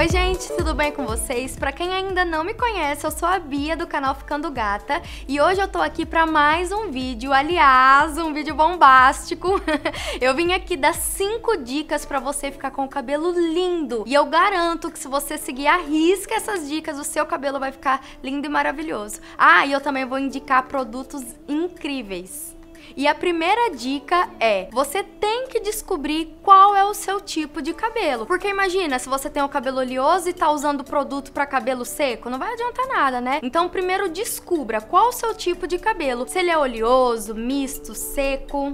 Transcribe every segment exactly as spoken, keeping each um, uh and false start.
Oi gente, tudo bem com vocês? Pra quem ainda não me conhece, eu sou a Bia do canal Ficando Gata e hoje eu tô aqui pra mais um vídeo, aliás, um vídeo bombástico. Eu vim aqui dar cinco dicas pra você ficar com o cabelo lindo e eu garanto que se você seguir a risca essas dicas, o seu cabelo vai ficar lindo e maravilhoso. Ah, e eu também vou indicar produtos incríveis. E a primeira dica é, você tem que descobrir qual é o seu tipo de cabelo. Porque imagina, se você tem o cabelo oleoso e tá usando produto pra cabelo seco, não vai adiantar nada, né? Então primeiro descubra qual o seu tipo de cabelo. Se ele é oleoso, misto, seco...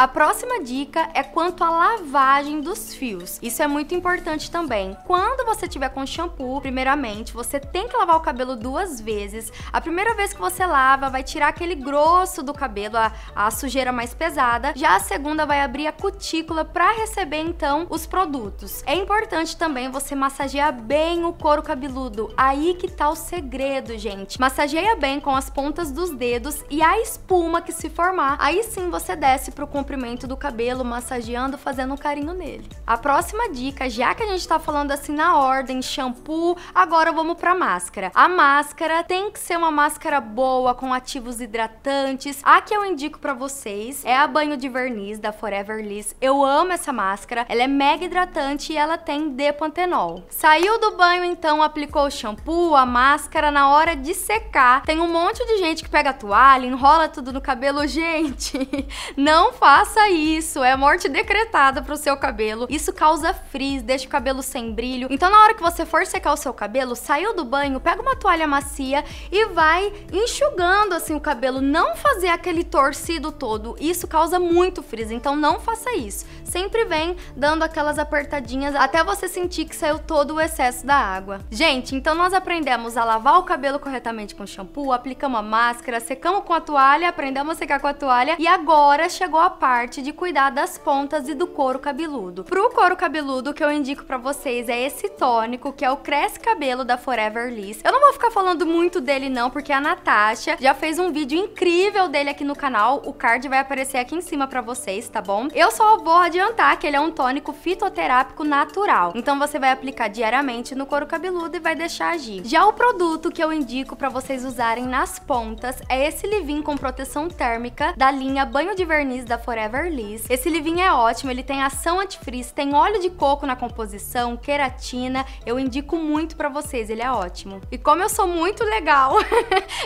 A próxima dica é quanto à lavagem dos fios. Isso é muito importante também. Quando você tiver com shampoo, primeiramente, você tem que lavar o cabelo duas vezes. A primeira vez que você lava, vai tirar aquele grosso do cabelo, a, a sujeira mais pesada. Já a segunda vai abrir a cutícula para receber, então, os produtos. É importante também você massagear bem o couro cabeludo. Aí que tá o segredo, gente. Massageia bem com as pontas dos dedos e a espuma que se formar. Aí sim você desce pro comprimento comprimento do cabelo, massageando, fazendo um carinho nele. A próxima dica, já que a gente tá falando assim na ordem, shampoo, agora vamos pra máscara. A máscara tem que ser uma máscara boa, com ativos hidratantes. A que eu indico pra vocês é a Banho de Verniz, da Forever Liss. Eu amo essa máscara, ela é mega hidratante e ela tem depantenol. Saiu do banho, então, aplicou o shampoo, a máscara, na hora de secar. Tem um monte de gente que pega a toalha, enrola tudo no cabelo. Gente, não faz Faça isso, é morte decretada pro seu cabelo. Isso causa frizz, deixa o cabelo sem brilho. Então na hora que você for secar o seu cabelo, saiu do banho, pega uma toalha macia e vai enxugando assim o cabelo. Não fazer aquele torcido todo, isso causa muito frizz, então não faça isso. Sempre vem dando aquelas apertadinhas até você sentir que saiu todo o excesso da água. Gente, então nós aprendemos a lavar o cabelo corretamente com shampoo, aplicamos a máscara, secamos com a toalha, aprendemos a secar com a toalha e agora chegou a parte parte de cuidar das pontas e do couro cabeludo. Pro couro cabeludo, o que eu indico pra vocês é esse tônico, que é o Cresce Cabelo da Forever Liss. Eu não vou ficar falando muito dele não, porque a Natasha já fez um vídeo incrível dele aqui no canal, o card vai aparecer aqui em cima pra vocês, tá bom? Eu só vou adiantar que ele é um tônico fitoterápico natural, então você vai aplicar diariamente no couro cabeludo e vai deixar agir. Já o produto que eu indico pra vocês usarem nas pontas é esse leave-in com proteção térmica da linha Banho de Verniz da Forever Forever Liss. Esse leave-in é ótimo, ele tem ação antifrizz, tem óleo de coco na composição, queratina, eu indico muito pra vocês, ele é ótimo. E como eu sou muito legal,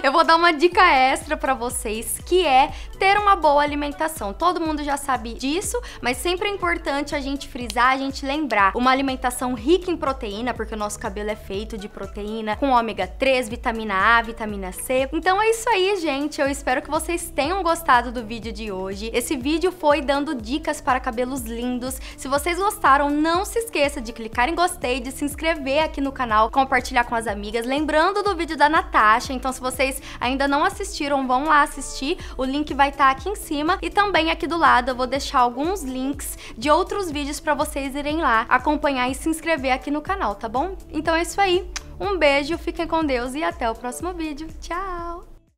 eu vou dar uma dica extra pra vocês, que é ter uma boa alimentação. Todo mundo já sabe disso, mas sempre é importante a gente frisar, a gente lembrar. Uma alimentação rica em proteína, porque o nosso cabelo é feito de proteína, com ômega três, vitamina A, vitamina C. Então é isso aí, gente, eu espero que vocês tenham gostado do vídeo de hoje. Esse vídeo vídeo foi dando dicas para cabelos lindos. Se vocês gostaram, não se esqueça de clicar em gostei, de se inscrever aqui no canal, compartilhar com as amigas, lembrando do vídeo da Natasha. Então se vocês ainda não assistiram, vão lá assistir, o link vai estar aqui em cima e também aqui do lado eu vou deixar alguns links de outros vídeos para vocês irem lá acompanhar e se inscrever aqui no canal, tá bom? Então é isso aí, um beijo, fiquem com Deus e até o próximo vídeo, tchau!